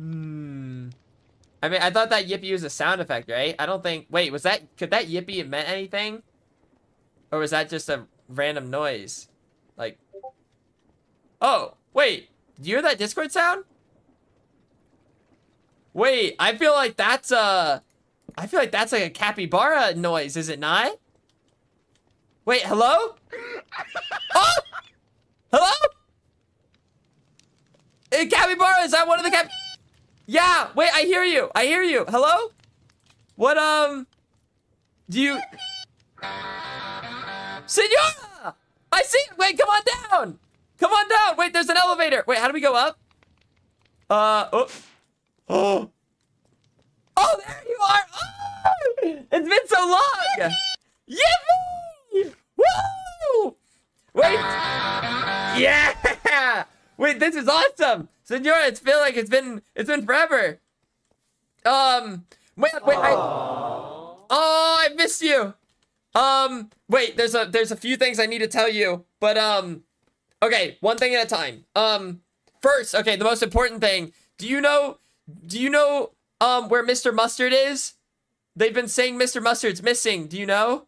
I mean, I thought that yippee was a sound effect, right? I don't think... Wait, was that... Could that yippee have meant anything? Or was that just a random noise? Like... Oh, wait. Do you hear that Discord sound? Wait, I feel like that's a... I feel like that's like a capybara noise, is it not? Wait, hello? Oh! Hello? Capybara, is that one of the cap... Yeah, wait, I hear you. I hear you. Hello? What, do you... Senora! I see... Wait, come on down! Come on down! Wait, there's an elevator. Wait, how do we go up? Oh. Oh. Oh, there you are! Oh! It's been so long! Yippee! Woo! Wait. Yeah! Wait, this is awesome! Senora, it's feeling like it's been forever. Wait, I missed you. Wait, there's a few things I need to tell you, but okay, one thing at a time. First, okay, the most important thing. Do you know where Mr. Mustard is? They've been saying Mr. Mustard's missing. Do you know?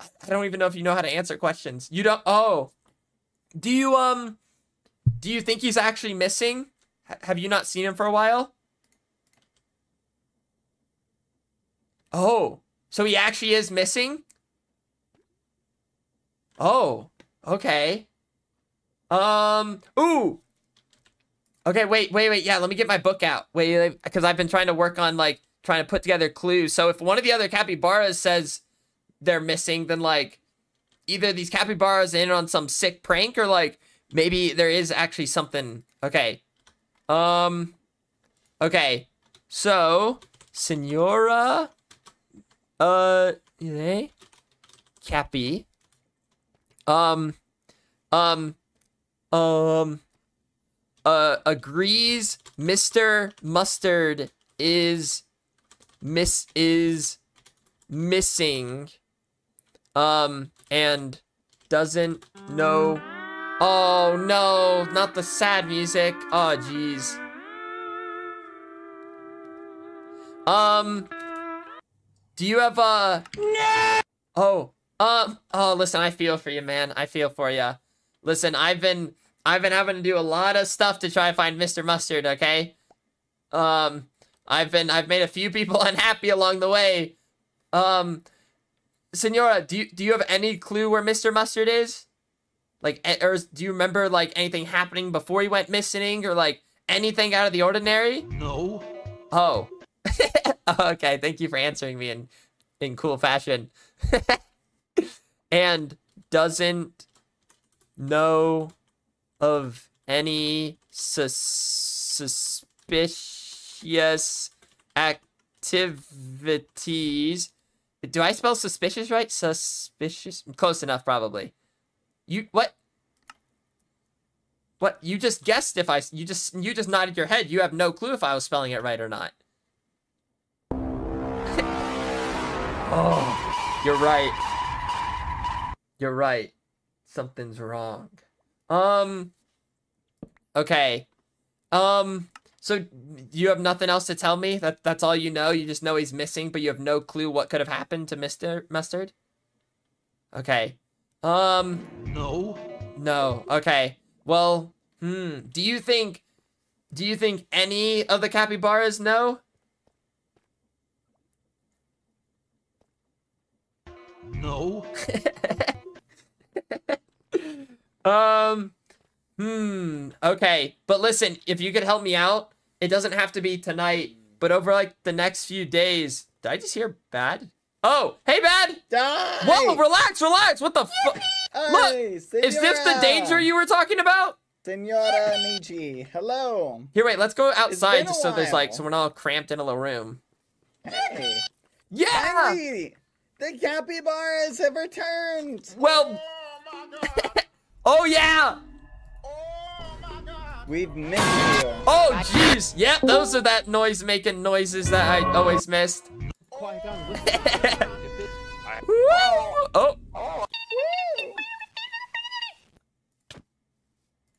I don't even know if you know how to answer questions. You don't. Oh, do you think he's actually missing? Have you not seen him for a while? Oh, so he actually is missing? Oh, okay. Ooh. Okay, wait. Yeah, let me get my book out. Wait, because I've been trying to work on, like, trying to put together clues. So if one of the other capybaras says they're missing, then, like, either these capybaras are in on some sick prank or, like, maybe there is actually something. Okay. Okay. So, Senora. Cappy. Agrees Mr. Mustard is missing. And doesn't know. Oh, no, not the sad music. Oh, jeez. Do you have a... No! Oh, oh, listen, I feel for you, man. I feel for you. Listen, I've been having to do a lot of stuff to try to find Mr. Mustard, okay? I've made a few people unhappy along the way. Senora, do you have any clue where Mr. Mustard is? Like, or do you remember, like, anything happening before he went missing? Or, like, anything out of the ordinary? No. Oh. Okay, thank you for answering me in cool fashion. And doesn't know of any suspicious activities. Do I spell suspicious right? Suspicious? Close enough, probably. You what? What you just guessed? If I you just nodded your head, you have no clue if I was spelling it right or not. Oh, you're right. You're right. Something's wrong. Okay. So you have nothing else to tell me? That's all you know. You just know he's missing, but you have no clue what could have happened to Mr. Mustard. Okay. No. Okay. Well, do you think any of the capybaras know? No. Okay. But listen, if you could help me out, it doesn't have to be tonight, but over like the next few days. Did I just hear bad? Oh, hey, Bad! Die. Whoa, relax! What the fuck? Look, Senora. Is this the danger you were talking about? Senora Niji, hello. Here, wait, let's go outside just so there's like, so we're not all cramped in a little room. Hey. Yeah! Finally, the capybaras have returned! Well... Oh, my God. Oh, yeah! Oh, my God. We've missed you. Oh, jeez! Yep, yeah, those are that noise-making noises that I always missed. Oh.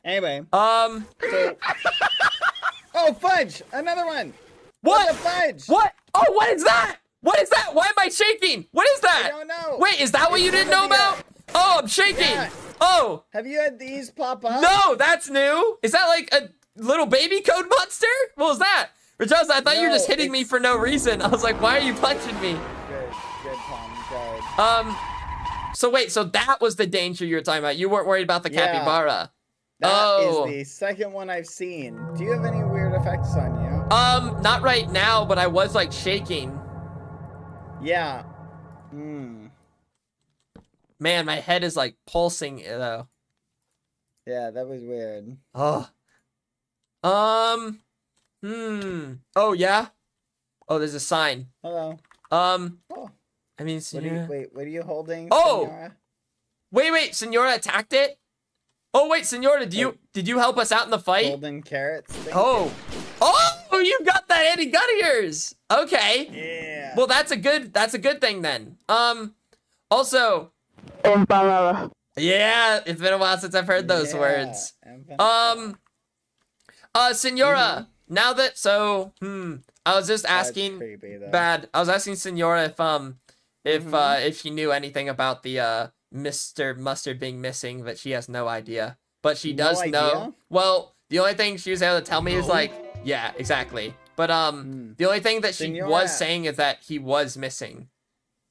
Anyway. So... Oh Oh, fudge! Another one! What? Fudge! What? Oh, what is that? What is that? Why am I shaking? What is that? I don't know. Wait, is that what you didn't know about? Oh, I'm shaking. Yeah. Oh. Have you had these pop up? No, that's new. Is that like a little baby code monster? What was that? Richarlyson, I thought you were just hitting me for no reason. I was like, why are you punching me? Good, good, Tom, good. So wait, so that was the danger you were talking about. You weren't worried about the capybara. That is the second one I've seen. Do you have any weird effects on you? Not right now, but I was like shaking. Yeah. Mm. Man, my head is like pulsing though. Yeah, that was weird. Oh. Oh yeah. Oh, there's a sign. Hello. Oh. I mean, Senora. What are you holding? Oh. Senora? Wait. Senora attacked it. Oh wait, Senora, did you help us out in the fight? Golden carrots. Oh. Oh, you got that Andy Guttiers. Okay. Yeah. Well, that's a good thing then. Also. Empanada. Yeah, it's been a while since I've heard those words. Senora, now that I was just asking I was asking Senora if she knew anything about the Mr. Mustard being missing, but she has no idea. But she does know. Well, the only thing she was able to tell me is like, yeah, exactly. But the only thing that she was saying is that he was missing,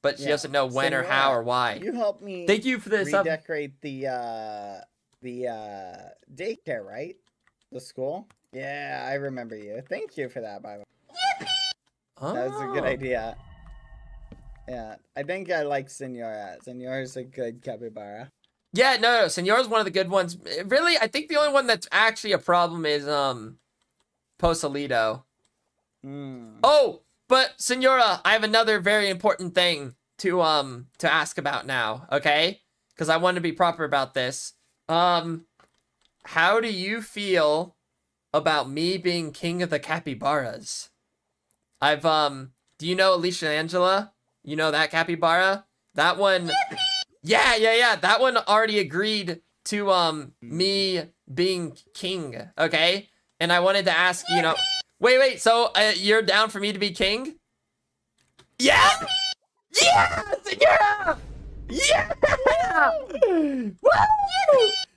but she doesn't know when or how or why. You helped me. Thank you for this. Redecorate the daycare, right? The school. Yeah, I remember you. Thank you for that, by the way. Oh. That was a good idea. Yeah, I think I like Senora. Senora's a good capybara. Yeah, no, Senora's one of the good ones. Really, I think the only one that's actually a problem is Pozolito. Mm. Oh, but Senora, I have another very important thing to ask about now, okay? Because I want to be proper about this. How do you feel about me being king of the capybaras? I've do you know Alicia Angela? You know that capybara? That one. Yippee! Yeah. That one already agreed to me being king, okay? And I wanted to ask, you know, wait. So you're down for me to be king? Yeah. Yeah. Woo!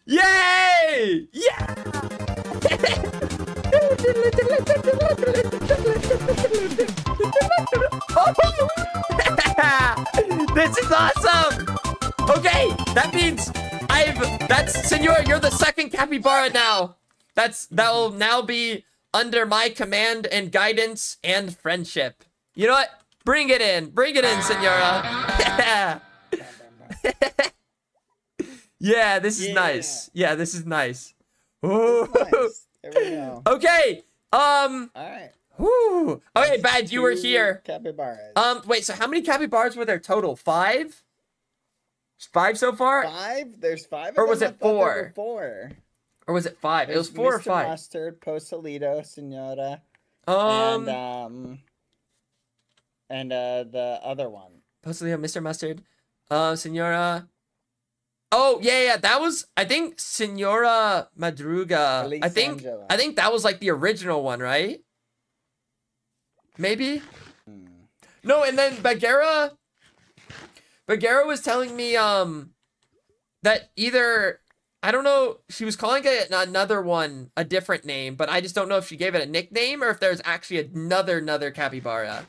Yay! Yeah! This is awesome! Okay, that means that's Senora, you're the second capybara now. That'll now be under my command and guidance and friendship. You know what? Bring it in, Senora. Yeah, this is nice. Yeah, this is nice. Ooh. Nice. There we go. Okay. All right. Whew. Okay, Bad, you were here. Capybaras. Wait. So how many capybaras were there total? 5. 5 so far. 5. There's 5. Or was it 4? 4. Or was it 5? It was 4 or 5. Mr. Mustard, Pozolito, Senora. And the other one. Pozolito, Mr. Mustard, Senora. Oh yeah, that was, I think, Senhora Madruga. Alicia Angela. I think that was like the original one, right? Maybe. No, and then Bagheera was telling me that either, I don't know, she was calling it another one a different name, but I just don't know if she gave it a nickname or if there's actually another capybara.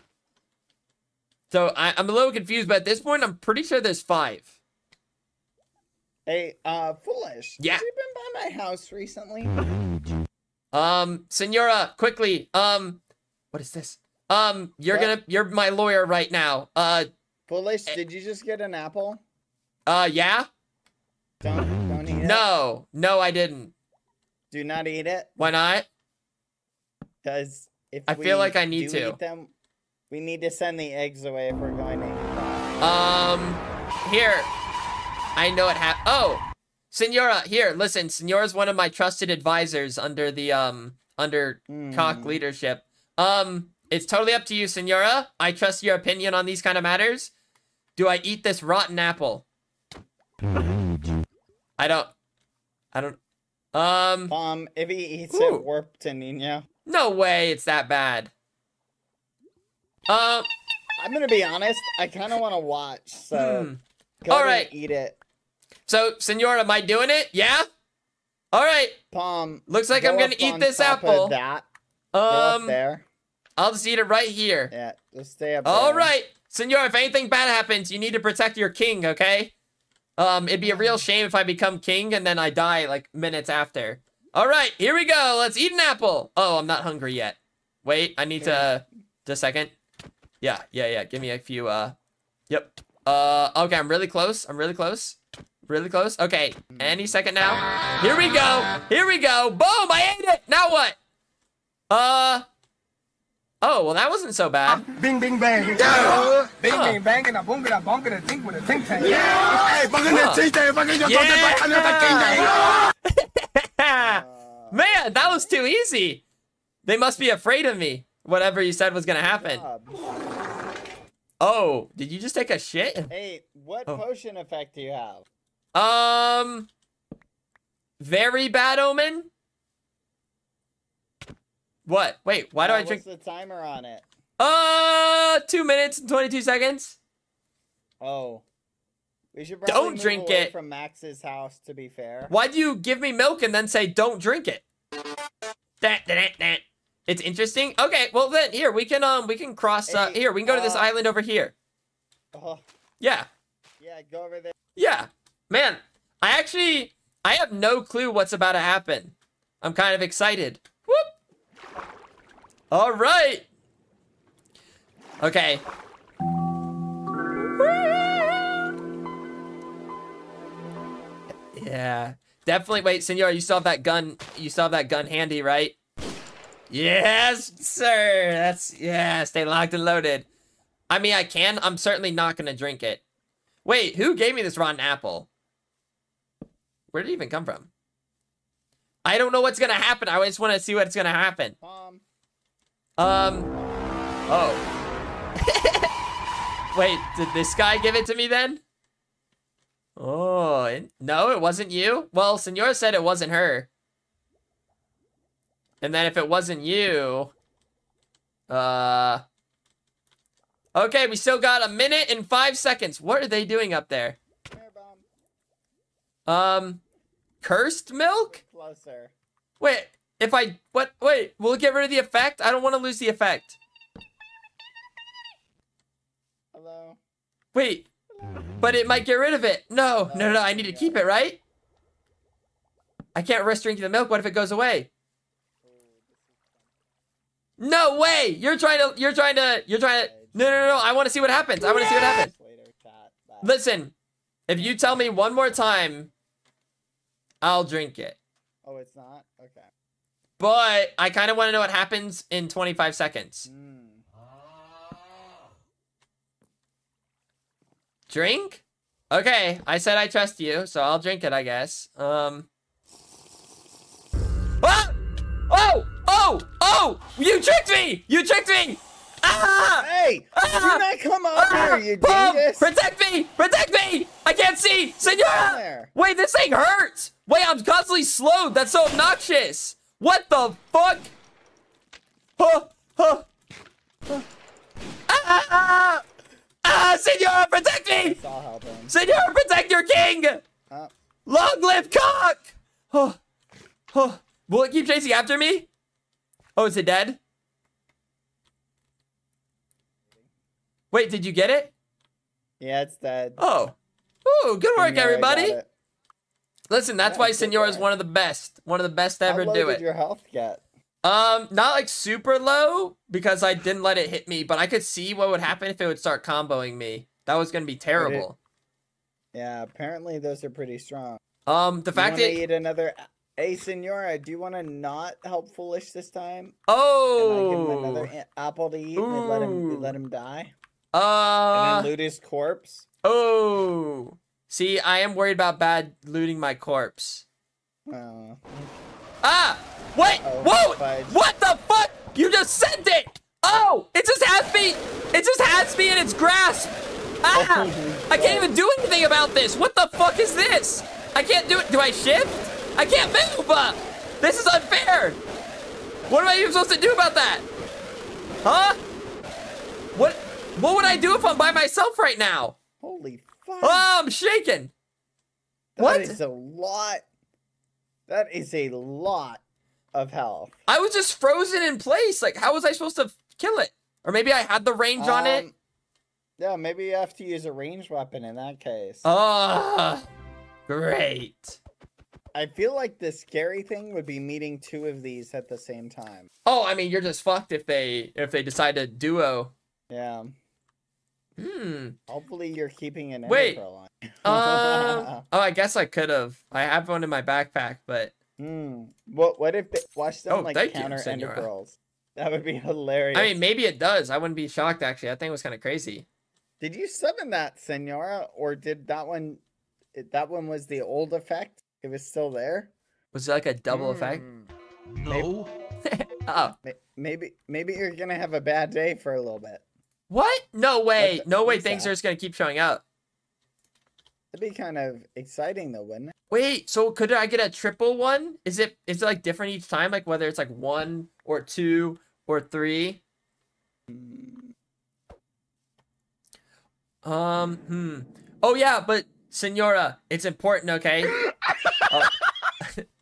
So I'm a little confused, but at this point, I'm pretty sure there's 5. Hey, Foolish. Yeah. Have you been by my house recently? Senora, quickly. What is this? You're my lawyer right now. Foolish, did you just get an apple? Yeah. Don't eat it. No, I didn't. Do not eat it. Why not? Because I feel like I need to eat them, we need to send the eggs away if we're going to eat them. Here. I know it happened. Oh, Senora, here, listen. Senora's one of my trusted advisors under the Cock leadership. It's totally up to you, Senora. I trust your opinion on these kind of matters. Do I eat this rotten apple? I don't. If he eats it, warp to Nino. No way it's that bad. I'm going to be honest. I kind of want to watch, so all right. Eat it. So, Senora, am I doing it? Yeah? All right. Palm. Looks like I'm going to eat this apple. That. There. I'll just eat it right here. Yeah, just stay up there. All right. Senora, if anything bad happens, you need to protect your king, okay? It'd be a real shame if I become king and then I die, like, minutes after. All right, here we go. Let's eat an apple. Oh, I'm not hungry yet. Wait, I need to... Just a second. Yeah. Give me a few, Yep. Okay, I'm really close. Really close. Okay, any second now. Here we go. Boom, I ate it. Now what? Oh, well, that wasn't so bad. Bing, bing, bang. Yeah. Bing, bing, bang, and a boom, and a bonk, and a tink with a tink tank. Yeah. Man, that was too easy. They must be afraid of me. Whatever you said was gonna happen. Oh, did you just take a shit? Hey, what potion effect do you have? Very bad omen? What? Wait, why do I drink? What's the timer on it? 2 minutes and 22 seconds. Oh. We should probably don't drink away it from Max's house, to be fair. Why do you give me milk and then say don't drink it? It's interesting. Okay, well then here we can cross here, we can go to this island over here. Yeah. Yeah, go over there. Yeah. Man, I have no clue what's about to happen. I'm kind of excited. Whoop. All right. Okay. Yeah. Definitely wait, Senora, you still have that gun handy, right? Yes, sir. That's stay locked and loaded. I mean, I can. I'm certainly not gonna drink it. Wait, who gave me this rotten apple? Where did it even come from? I don't know what's gonna happen. I just wanna see what's gonna happen. Oh. Wait, did this guy give it to me then? Oh, no, it wasn't you? Well, Senora said it wasn't her. And then if it wasn't you, okay, we still got 1 minute and 5 seconds. What are they doing up there? Cursed milk? Closer. Wait, if I, what, wait, we'll get rid of the effect? I don't want to lose the effect. Hello? Wait, but it might get rid of it. No, no, I need to keep it, right? I can't risk drinking the milk. What if it goes away? No way! No, I want to see what happens. Listen, if you tell me one more time, I'll drink it. Oh, it's not? Okay. But I kind of want to know what happens in 25 seconds. Drink? Okay, I said I trust you, so I'll drink it, I guess. Oh! You tricked me! Ah! Hey! You not come up here, you dingus! Protect me! I can't see! Senora! Wait, this thing hurts! Wait, I'm constantly slowed! That's so obnoxious! What the fuck? Senora, protect me! Senora, protect your king! Long live cock! Will it keep chasing after me? Oh, is it dead? Wait, did you get it? Yeah, it's dead. Oh. Ooh, good work, everybody. Listen, that's why Senora is one of the best. One of the best to ever do it. How low did your health get? Not like super low, because I didn't let it hit me, but I could see what would happen if it would start comboing me. That was going to be terrible. Yeah, apparently those are pretty strong. The fact that... You eat another... Hey, Senora, do you want to not help Foolish this time? Oh! And I give him another apple to eat and let him die? And then loot his corpse? Oh! See, I am worried about bad looting my corpse. Oh. Ah! Wait! Whoa! Fudge. What the fuck? You just sent it! Oh! It just has me! It just has me in its grasp! Ah! I can't even do anything about this! What the fuck is this? I can't do it! Do I shift? I can't move! This is unfair! What am I even supposed to do about that? Huh? What would I do if I'm by myself right now? Holy fuck. Oh, I'm shaking. What? That is a lot. That is a lot of health. I was just frozen in place. Like, how was I supposed to kill it? Or maybe I had the range on it. Yeah, maybe you have to use a ranged weapon in that case. Oh, great. I feel like the scary thing would be meeting two of these at the same time. Oh, I mean, you're just fucked if they decide to duo. Yeah. Hmm. Hopefully you're keeping an for a long. Oh, I guess I could have. I have one in my backpack, but. Hmm. What if they watch them like counter ender pearls? That would be hilarious. I mean, maybe it does. I wouldn't be shocked actually. That thing was kind of crazy. Did you summon that, Senora, or did that one? That one was the old effect. It was still there. Was it like a double effect? No. Oh. Maybe you're gonna have a bad day for a little bit. What? No way. No way. Things are just gonna keep showing up. That'd be kind of exciting though, wouldn't it? Wait. So could I get a triple one? Is it like different each time? Like whether it's like one or two or three? Oh yeah, but Senora, it's important. Okay. Oh.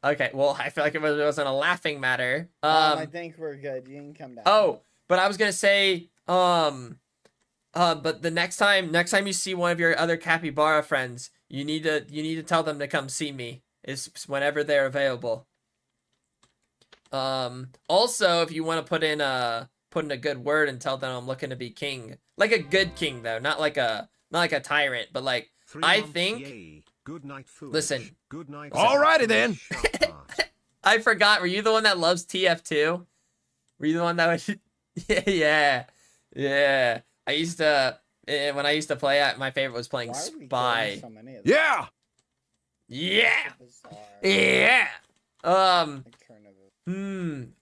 Okay, well, I feel like it wasn't a laughing matter. I think we're good. You can come down. Oh, but I was gonna say, but the next time you see one of your other capybara friends, you need to tell them to come see me. It's whenever they're available. Also, if you want to put in a good word and tell them I'm looking to be king, like a good king though, not like a tyrant, but like I think. Yay. Good night, Foolish. Listen. Good night. Alrighty then. I forgot. Were you the one that loves TF2? Were you the one that was? Yeah. I used to when I used to play. My favorite was playing Spy. So many of yeah.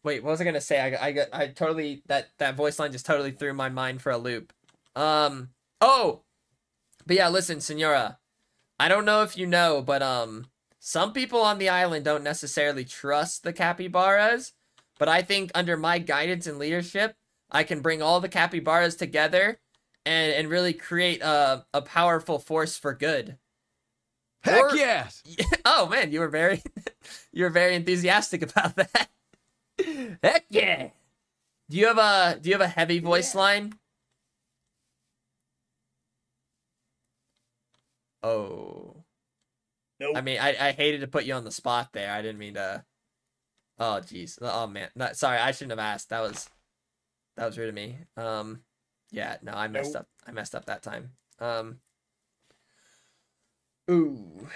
Wait, what was I gonna say? I totally that voice line just totally threw my mind for a loop. But yeah, listen, Senora. I don't know if you know, but some people on the island don't necessarily trust the capybaras, but I think under my guidance and leadership, I can bring all the capybaras together and really create a powerful force for good. Heck yes! Oh man, you were very you were very enthusiastic about that. Heck yeah! Do you have a heavy voice line? Oh, nope. I mean, I hated to put you on the spot there. I didn't mean to. Oh, jeez. Oh man. Sorry, I shouldn't have asked. That was rude of me. Yeah. No, I messed up. I messed up that time. Ooh,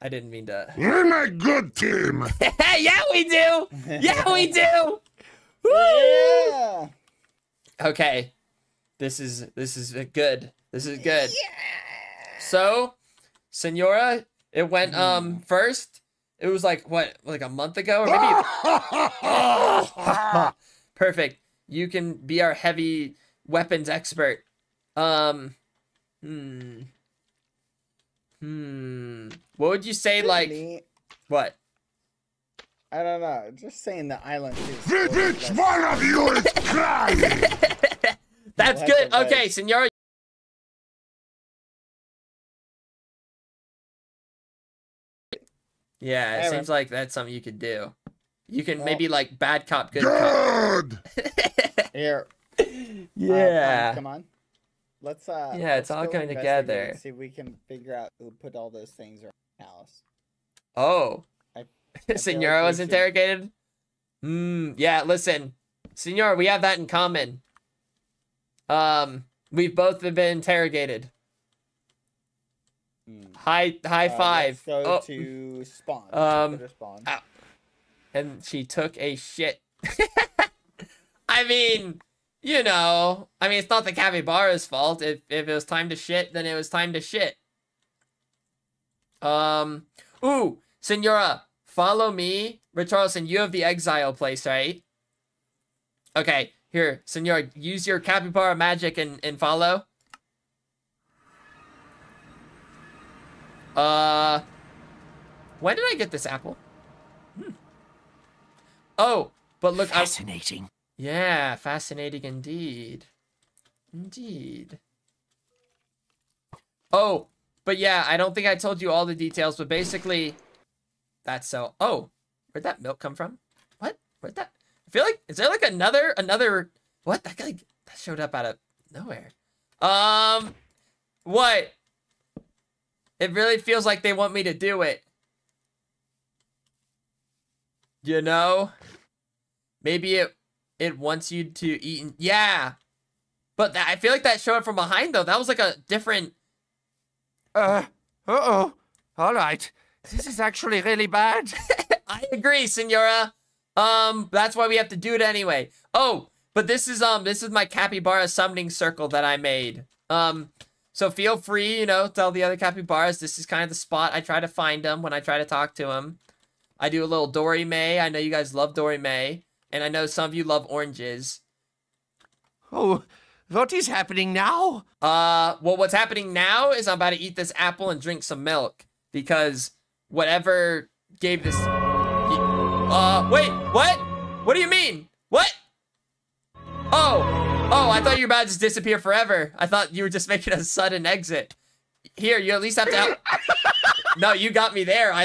I didn't mean to. We're my good team. Yeah, we do. Yeah, we do. Woo! Yeah. Okay. This is good. This is good. Yeah. So. Senora, it went first. It was like like a month ago or maybe. Perfect. You can be our heavy weapons expert. What would you say? Like what? I don't know. Just saying the island. Each one of you is crying. That's good. Okay, Senora. Yeah, it seems like that's something you could do. You can maybe like bad cop, good cop. Here. Yeah. Come on. Let's yeah, it's all going together. And see if we can figure out who put all those things around the house. Oh. Senora was interrogated? Yeah, listen. Senora, we have that in common. We've both been interrogated. High five. Let's go to spawn. Ow. And she took a shit. I mean, you know, it's not the capybara's fault. If it was time to shit, then it was time to shit. Ooh, Senora, follow me. Richarlyson, you have the exile place, right? Okay, here, Senora, use your capybara magic and follow. When did I get this apple? Oh, But look, fascinating. Yeah, fascinating indeed. Indeed. Oh, but yeah, I don't think I told you all the details, but basically, that's so. Oh, where'd that milk come from? What? Where'd that? I feel like is there like another? What? That guy that showed up out of nowhere. What? It really feels like they want me to do it. You know, maybe it wants you to eat. And, yeah, but I feel like that showed up from behind though. That was like a different. Uh-oh. All right. This is actually really bad. I agree, Senora. That's why we have to do it anyway. Oh, but this is my capybara summoning circle that I made. So feel free, you know, tell the other capybaras. This is kind of the spot I try to find them when I try to talk to them. I do a little Dory May. I know you guys love Dory May. And I know some of you love oranges. Oh, what is happening now? Well, what's happening now is I'm about to eat this apple and drink some milk. Because whatever gave this... wait, what? What do you mean? What? Oh, I thought you were about to just disappear forever. I thought you were just making a sudden exit. Here, you at least have to... No, you got me there. I